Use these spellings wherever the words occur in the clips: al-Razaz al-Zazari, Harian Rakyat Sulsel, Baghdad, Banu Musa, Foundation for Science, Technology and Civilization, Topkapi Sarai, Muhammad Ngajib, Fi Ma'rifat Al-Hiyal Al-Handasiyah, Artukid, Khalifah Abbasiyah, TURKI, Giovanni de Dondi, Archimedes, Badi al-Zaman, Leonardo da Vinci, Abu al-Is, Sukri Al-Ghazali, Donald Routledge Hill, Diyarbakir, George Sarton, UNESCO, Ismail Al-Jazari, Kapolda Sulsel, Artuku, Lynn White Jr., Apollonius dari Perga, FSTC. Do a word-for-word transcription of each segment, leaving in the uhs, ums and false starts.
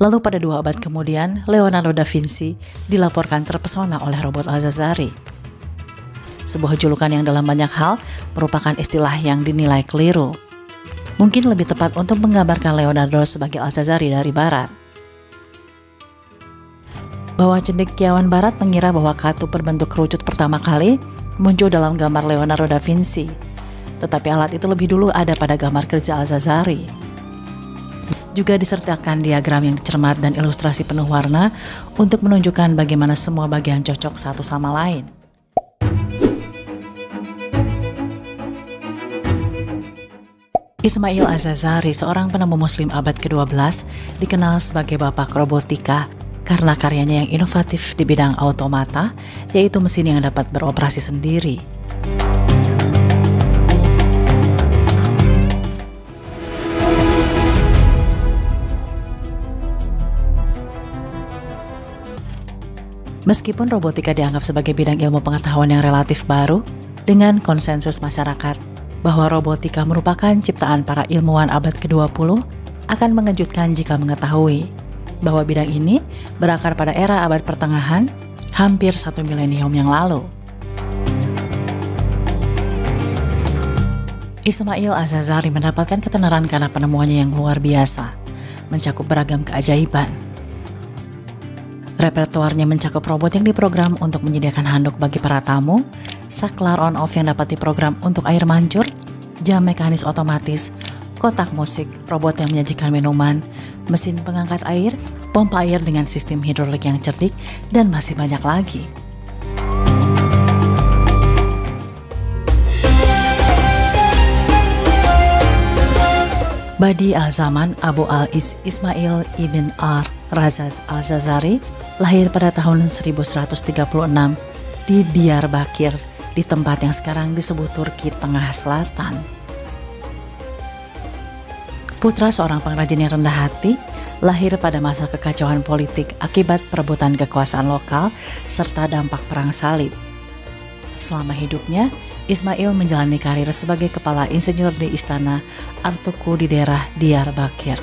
Lalu pada dua abad kemudian, Leonardo da Vinci dilaporkan terpesona oleh robot Al-Jazari. Sebuah julukan yang dalam banyak hal merupakan istilah yang dinilai keliru. Mungkin lebih tepat untuk menggambarkan Leonardo sebagai Al-Jazari dari Barat. Bahwa cendekiawan Barat mengira bahwa kartu berbentuk kerucut pertama kali muncul dalam gambar Leonardo da Vinci. Tetapi alat itu lebih dulu ada pada gambar kerja Al-Jazari. Juga disertakan diagram yang cermat dan ilustrasi penuh warna untuk menunjukkan bagaimana semua bagian cocok satu sama lain. Ismail Al-Jazari, seorang penemu muslim abad ke-dua belas, dikenal sebagai bapak robotika karena karyanya yang inovatif di bidang automata, yaitu mesin yang dapat beroperasi sendiri. Meskipun robotika dianggap sebagai bidang ilmu pengetahuan yang relatif baru, dengan konsensus masyarakat bahwa robotika merupakan ciptaan para ilmuwan abad ke-dua puluh, akan mengejutkan jika mengetahui bahwa bidang ini berakar pada era abad pertengahan, hampir satu milenium yang lalu. Ismail Al-Jazari mendapatkan ketenaran karena penemuannya yang luar biasa, mencakup beragam keajaiban. Repertoarnya mencakup robot yang diprogram untuk menyediakan handuk bagi para tamu, saklar on-off yang dapat diprogram untuk air mancur, jam mekanis otomatis, kotak musik, robot yang menyajikan minuman, mesin pengangkat air, pompa air dengan sistem hidrolik yang cerdik, dan masih banyak lagi. Badi al-Zaman, Abu al-Is, Ismail ibn al-Razaz al-Zazari lahir pada tahun seribu seratus tiga puluh enam di Diyarbakir, di tempat yang sekarang disebut Turki Tengah Selatan. Putra seorang pengrajin yang rendah hati, lahir pada masa kekacauan politik akibat perebutan kekuasaan lokal serta dampak perang salib. Selama hidupnya, Ismail menjalani karir sebagai kepala insinyur di istana Artuku di daerah Diyarbakir.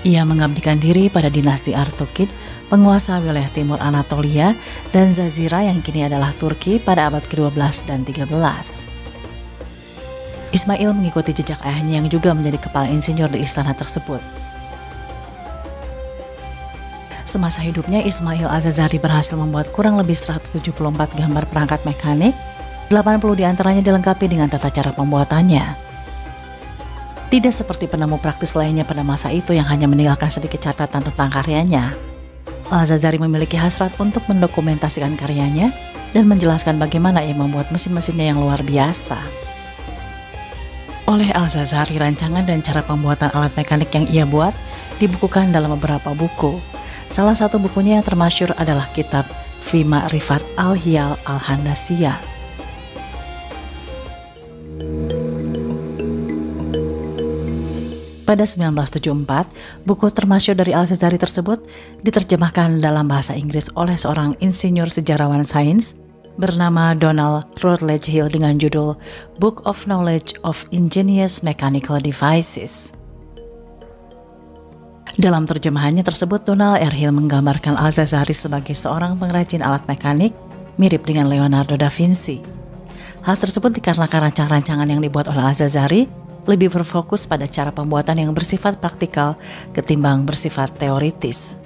Ia mengabdikan diri pada dinasti Artukid, penguasa wilayah timur Anatolia dan Zazira yang kini adalah Turki pada abad ke-dua belas dan tiga belas. Ismail mengikuti jejak ayahnya yang juga menjadi kepala insinyur di istana tersebut. Semasa hidupnya, Ismail Al-Jazari berhasil membuat kurang lebih seratus tujuh puluh empat gambar perangkat mekanik, delapan puluh diantaranya dilengkapi dengan tata cara pembuatannya. Tidak seperti penemu praktis lainnya pada masa itu yang hanya meninggalkan sedikit catatan tentang karyanya. Al-Jazari memiliki hasrat untuk mendokumentasikan karyanya dan menjelaskan bagaimana ia membuat mesin-mesinnya yang luar biasa. Oleh Al-Jazari, rancangan dan cara pembuatan alat mekanik yang ia buat dibukukan dalam beberapa buku. Salah satu bukunya yang termasyhur adalah kitab Fi Ma'rifat Al-Hiyal Al-Handasiyah. Pada seribu sembilan ratus tujuh puluh empat, buku termasyhur dari Al-Jazari tersebut diterjemahkan dalam bahasa Inggris oleh seorang insinyur sejarawan sains bernama Donald Routledge Hill dengan judul Book of Knowledge of Ingenious Mechanical Devices. Dalam terjemahannya tersebut, Donald Erhil menggambarkan Al-Jazari sebagai seorang pengrajin alat mekanik mirip dengan Leonardo da Vinci. Hal tersebut dikarenakan rancang-rancangan yang dibuat oleh Al-Jazari lebih berfokus pada cara pembuatan yang bersifat praktikal ketimbang bersifat teoritis.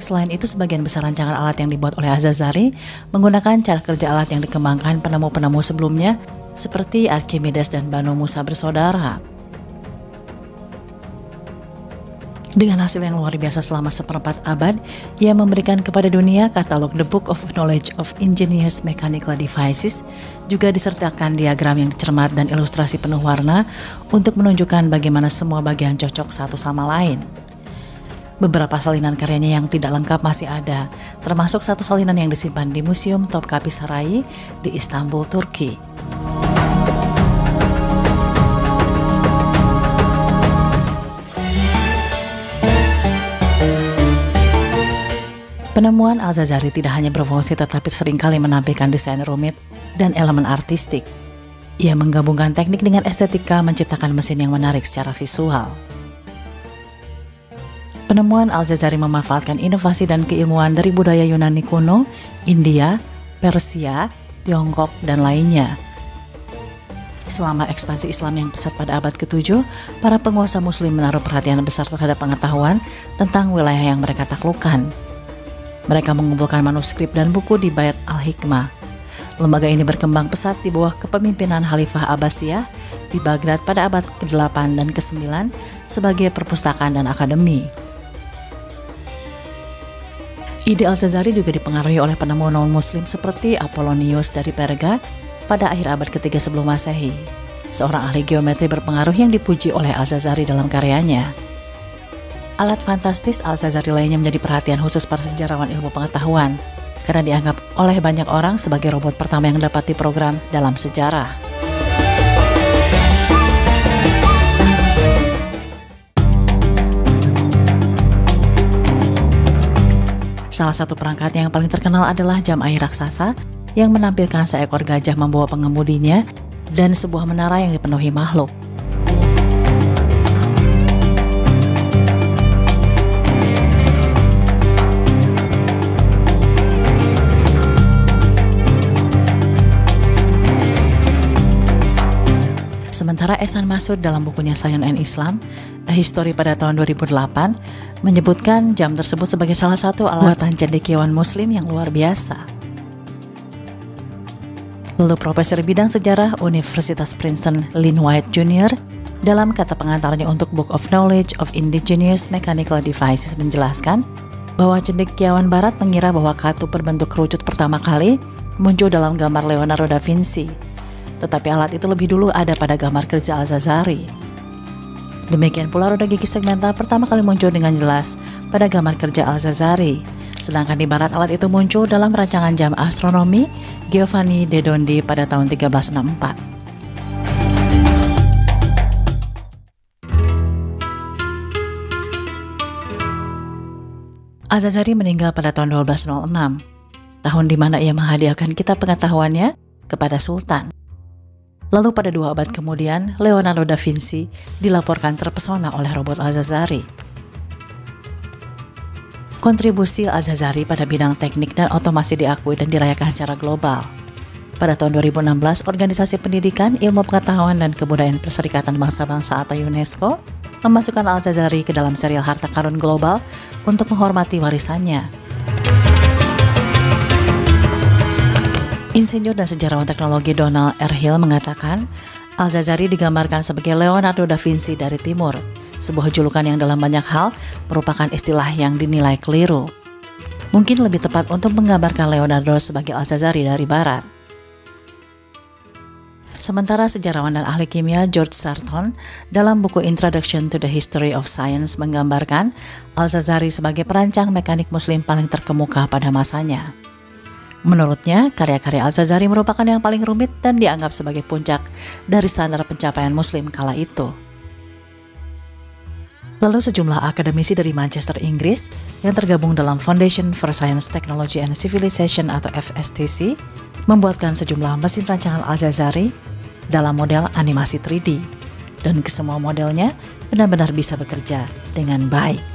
Selain itu, sebagian besar rancangan alat yang dibuat oleh Al-Jazari menggunakan cara kerja alat yang dikembangkan penemu-penemu sebelumnya seperti Archimedes dan Banu Musa bersaudara. Dengan hasil yang luar biasa selama seperempat abad, ia memberikan kepada dunia katalog The Book of Knowledge of Ingenious Mechanical Devices, juga disertakan diagram yang cermat dan ilustrasi penuh warna untuk menunjukkan bagaimana semua bagian cocok satu sama lain. Beberapa salinan karyanya yang tidak lengkap masih ada, termasuk satu salinan yang disimpan di Museum Topkapi Sarai di Istanbul, Turki. Penemuan Al-Jazari tidak hanya berfungsi tetapi seringkali menampilkan desain rumit dan elemen artistik. Ia menggabungkan teknik dengan estetika, menciptakan mesin yang menarik secara visual. Penemuan Al-Jazari memanfaatkan inovasi dan keilmuan dari budaya Yunani kuno, India, Persia, Tiongkok, dan lainnya. Selama ekspansi Islam yang besar pada abad ketujuh, para penguasa muslim menaruh perhatian besar terhadap pengetahuan tentang wilayah yang mereka taklukkan. Mereka mengumpulkan manuskrip dan buku di Bait Al-Hikmah. Lembaga ini berkembang pesat di bawah kepemimpinan Khalifah Abbasiyah di Baghdad pada abad kedelapan dan kesembilan sebagai perpustakaan dan akademi. Ide Al-Jazari juga dipengaruhi oleh penemuan non-muslim seperti Apollonius dari Perga pada akhir abad ketiga sebelum Masehi, seorang ahli geometri berpengaruh yang dipuji oleh Al-Jazari dalam karyanya. Alat fantastis Al-Jazari lainnya menjadi perhatian khusus para sejarawan ilmu pengetahuan, karena dianggap oleh banyak orang sebagai robot pertama yang dapat diprogram dalam sejarah. Salah satu perangkatnya yang paling terkenal adalah jam air raksasa yang menampilkan seekor gajah membawa pengemudinya dan sebuah menara yang dipenuhi makhluk. Sementara Ehsan Masud dalam bukunya Science and Islam, A History pada tahun dua ribu delapan, menyebutkan jam tersebut sebagai salah satu alat buatan cendekiawan muslim yang luar biasa. Lalu Profesor Bidang Sejarah Universitas Princeton Lynn White Junior dalam kata pengantarnya untuk Book of Knowledge of Indigenous Mechanical Devices menjelaskan bahwa cendekiawan barat mengira bahwa katup berbentuk kerucut pertama kali muncul dalam gambar Leonardo da Vinci, tetapi alat itu lebih dulu ada pada gambar kerja Al-Jazari. Demikian pula roda gigi segmental pertama kali muncul dengan jelas pada gambar kerja Al-Jazari, sedangkan di barat alat itu muncul dalam rancangan jam astronomi Giovanni de Dondi pada tahun seribu tiga ratus enam puluh empat. Al-Jazari meninggal pada tahun seribu dua ratus enam, tahun di mana ia menghadiahkan kitab pengetahuannya kepada Sultan. Lalu pada dua abad kemudian, Leonardo da Vinci dilaporkan terpesona oleh robot Al-Jazari. Kontribusi Al-Jazari pada bidang teknik dan otomasi diakui dan dirayakan secara global. Pada tahun dua ribu enam belas, Organisasi Pendidikan, Ilmu Pengetahuan, dan Kebudayaan Perserikatan Bangsa-Bangsa atau UNESCO memasukkan Al-Jazari ke dalam serial harta karun global untuk menghormati warisannya. Insinyur dan sejarawan teknologi Donald Erhil Hill mengatakan, Al-Jazari digambarkan sebagai Leonardo da Vinci dari timur, sebuah julukan yang dalam banyak hal merupakan istilah yang dinilai keliru. Mungkin lebih tepat untuk menggambarkan Leonardo sebagai Al-Jazari dari barat. Sementara sejarawan dan ahli kimia George Sarton dalam buku Introduction to the History of Science menggambarkan Al-Jazari sebagai perancang mekanik muslim paling terkemuka pada masanya. Menurutnya, karya-karya Al-Jazari merupakan yang paling rumit dan dianggap sebagai puncak dari standar pencapaian muslim kala itu. Lalu sejumlah akademisi dari Manchester, Inggris yang tergabung dalam Foundation for Science, Technology and Civilization atau F S T C membuatkan sejumlah mesin rancangan Al-Jazari dalam model animasi tiga D, dan kesemua modelnya benar-benar bisa bekerja dengan baik.